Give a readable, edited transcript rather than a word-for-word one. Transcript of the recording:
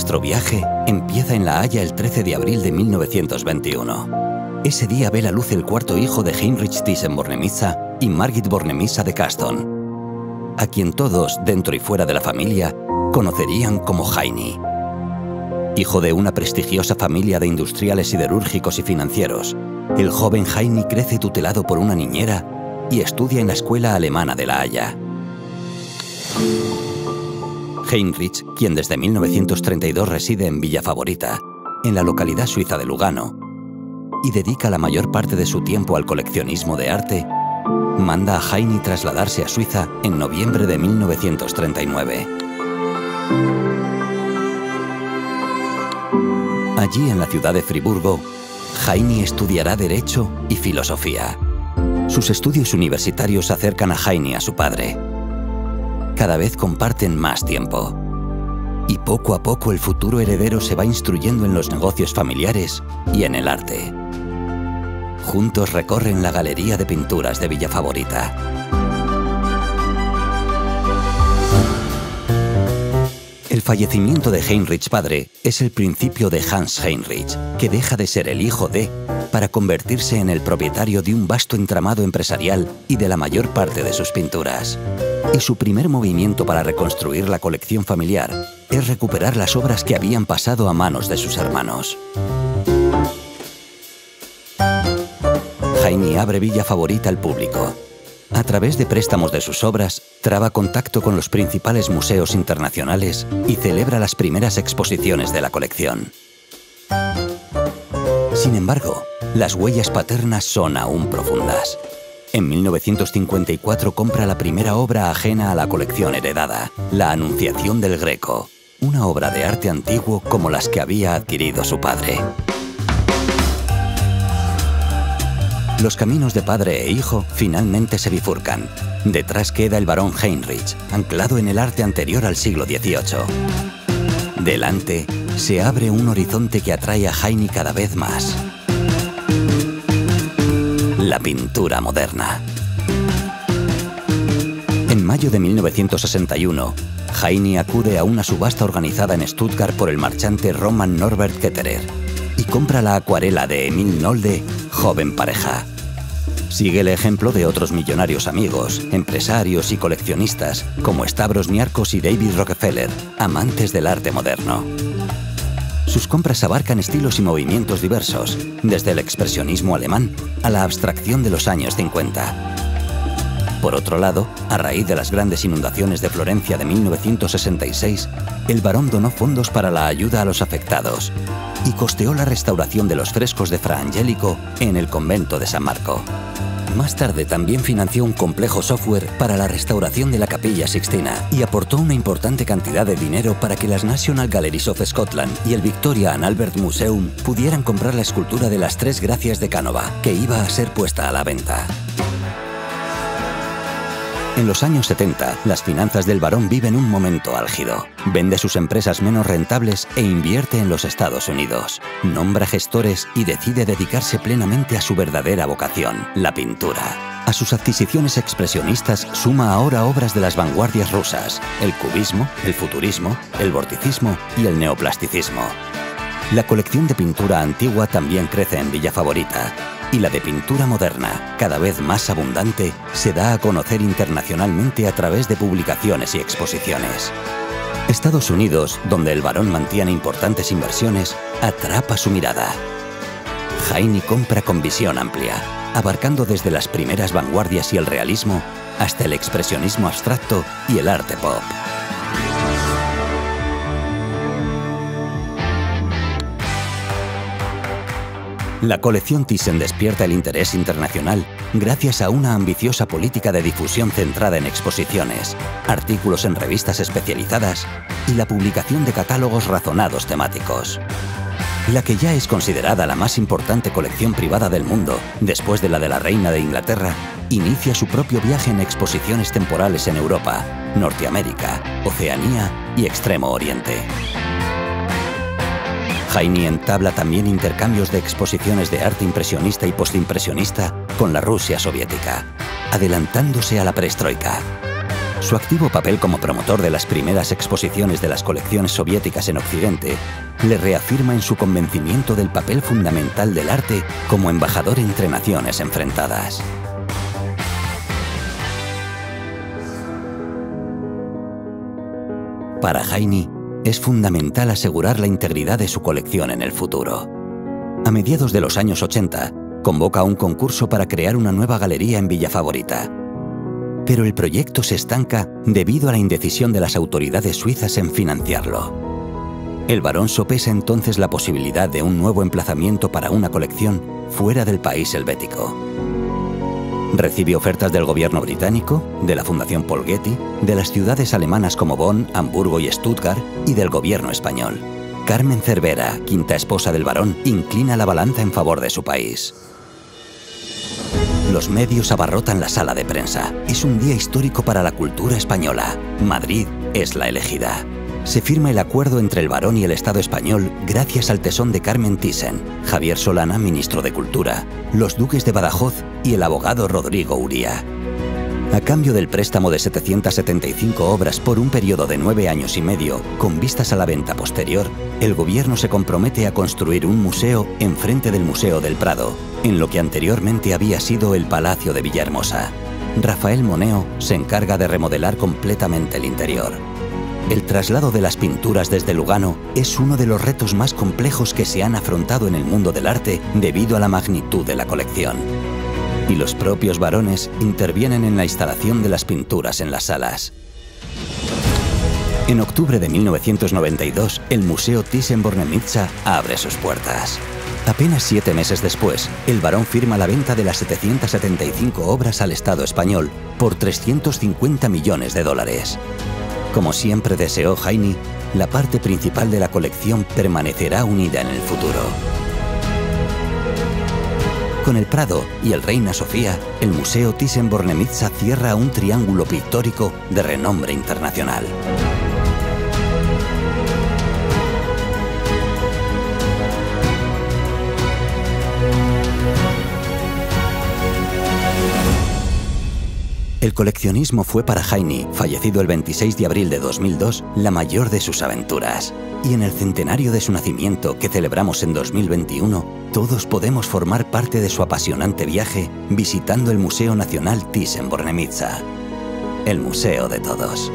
Nuestro viaje empieza en La Haya el 13 de abril de 1921. Ese día ve la luz el cuarto hijo de Heinrich Thyssen-Bornemisza y Margit Bornemisza de Caston, a quien todos, dentro y fuera de la familia, conocerían como Heini. Hijo de una prestigiosa familia de industriales siderúrgicos y financieros, el joven Heini crece tutelado por una niñera y estudia en la escuela alemana de La Haya. Heinrich, quien desde 1932 reside en Villa Favorita, en la localidad suiza de Lugano, y dedica la mayor parte de su tiempo al coleccionismo de arte, manda a Heini trasladarse a Suiza en noviembre de 1939. Allí, en la ciudad de Friburgo, Heini estudiará Derecho y Filosofía. Sus estudios universitarios acercan a Heini a su padre. Cada vez comparten más tiempo. Y poco a poco el futuro heredero se va instruyendo en los negocios familiares y en el arte. Juntos recorren la Galería de Pinturas de Villa Favorita. El fallecimiento de Heinrich padre es el principio de Hans Heinrich, que deja de ser el hijo de, para convertirse en el propietario de un vasto entramado empresarial y de la mayor parte de sus pinturas. Y su primer movimiento para reconstruir la colección familiar es recuperar las obras que habían pasado a manos de sus hermanos. Heini abre Villa Favorita al público. A través de préstamos de sus obras, traba contacto con los principales museos internacionales y celebra las primeras exposiciones de la colección. Sin embargo, las huellas paternas son aún profundas. En 1954 compra la primera obra ajena a la colección heredada, La Anunciación del Greco, una obra de arte antiguo como las que había adquirido su padre. Los caminos de padre e hijo finalmente se bifurcan. Detrás queda el barón Heinrich, anclado en el arte anterior al siglo XVIII. Delante se abre un horizonte que atrae a Heini cada vez más: la pintura moderna. En mayo de 1961, Heini acude a una subasta organizada en Stuttgart por el marchante Roman Norbert Ketterer y compra la acuarela de Emil Nolde, Joven pareja. Sigue el ejemplo de otros millonarios amigos, empresarios y coleccionistas como Stavros Niarchos y David Rockefeller, amantes del arte moderno. Sus compras abarcan estilos y movimientos diversos, desde el expresionismo alemán a la abstracción de los años 50. Por otro lado, a raíz de las grandes inundaciones de Florencia de 1966, el barón donó fondos para la ayuda a los afectados y costeó la restauración de los frescos de Fra Angélico en el convento de San Marco. Más tarde también financió un complejo software para la restauración de la Capilla Sixtina y aportó una importante cantidad de dinero para que las National Galleries of Scotland y el Victoria and Albert Museum pudieran comprar la escultura de las Tres Gracias de Cánova, que iba a ser puesta a la venta. En los años 70, las finanzas del barón viven un momento álgido. Vende sus empresas menos rentables e invierte en los Estados Unidos. Nombra gestores y decide dedicarse plenamente a su verdadera vocación, la pintura. A sus adquisiciones expresionistas suma ahora obras de las vanguardias rusas, el cubismo, el futurismo, el vorticismo y el neoplasticismo. La colección de pintura antigua también crece en Villa Favorita, y la de pintura moderna, cada vez más abundante, se da a conocer internacionalmente a través de publicaciones y exposiciones. Estados Unidos, donde el barón mantiene importantes inversiones, atrapa su mirada. Heini compra con visión amplia, abarcando desde las primeras vanguardias y el realismo hasta el expresionismo abstracto y el arte pop. La colección Thyssen despierta el interés internacional gracias a una ambiciosa política de difusión centrada en exposiciones, artículos en revistas especializadas y la publicación de catálogos razonados temáticos. La que ya es considerada la más importante colección privada del mundo, después de la Reina de Inglaterra, inicia su propio viaje en exposiciones temporales en Europa, Norteamérica, Oceanía y Extremo Oriente. Heini entabla también intercambios de exposiciones de arte impresionista y postimpresionista con la Rusia soviética, adelantándose a la perestroika. Su activo papel como promotor de las primeras exposiciones de las colecciones soviéticas en Occidente le reafirma en su convencimiento del papel fundamental del arte como embajador entre naciones enfrentadas. Para Heini, es fundamental asegurar la integridad de su colección en el futuro. A mediados de los años 80, convoca un concurso para crear una nueva galería en Villa Favorita. Pero el proyecto se estanca debido a la indecisión de las autoridades suizas en financiarlo. El barón sopesa entonces la posibilidad de un nuevo emplazamiento para una colección fuera del país helvético. Recibe ofertas del gobierno británico, de la Fundación Paul Getty, de las ciudades alemanas como Bonn, Hamburgo y Stuttgart, y del gobierno español. Carmen Cervera, quinta esposa del barón, inclina la balanza en favor de su país. Los medios abarrotan la sala de prensa. Es un día histórico para la cultura española. Madrid es la elegida. Se firma el acuerdo entre el barón y el Estado español gracias al tesón de Carmen Thyssen, Javier Solana, ministro de Cultura, los duques de Badajoz y el abogado Rodrigo Uría. A cambio del préstamo de 775 obras por un periodo de 9 años y medio, con vistas a la venta posterior, el gobierno se compromete a construir un museo enfrente del Museo del Prado, en lo que anteriormente había sido el Palacio de Villahermosa. Rafael Moneo se encarga de remodelar completamente el interior. El traslado de las pinturas desde Lugano es uno de los retos más complejos que se han afrontado en el mundo del arte debido a la magnitud de la colección. Y los propios varones intervienen en la instalación de las pinturas en las salas. En octubre de 1992, el Museo Thyssen-Bornemisza abre sus puertas. Apenas 7 meses después, el barón firma la venta de las 775 obras al Estado español por 350 millones de dólares. Como siempre deseó Heini, la parte principal de la colección permanecerá unida en el futuro. Con el Prado y el Reina Sofía, el Museo Thyssen-Bornemisza cierra un triángulo pictórico de renombre internacional. El coleccionismo fue para Heini, fallecido el 26 de abril de 2002, la mayor de sus aventuras. Y en el centenario de su nacimiento, que celebramos en 2021, todos podemos formar parte de su apasionante viaje visitando el Museo Nacional Thyssen-Bornemisza. El museo de todos.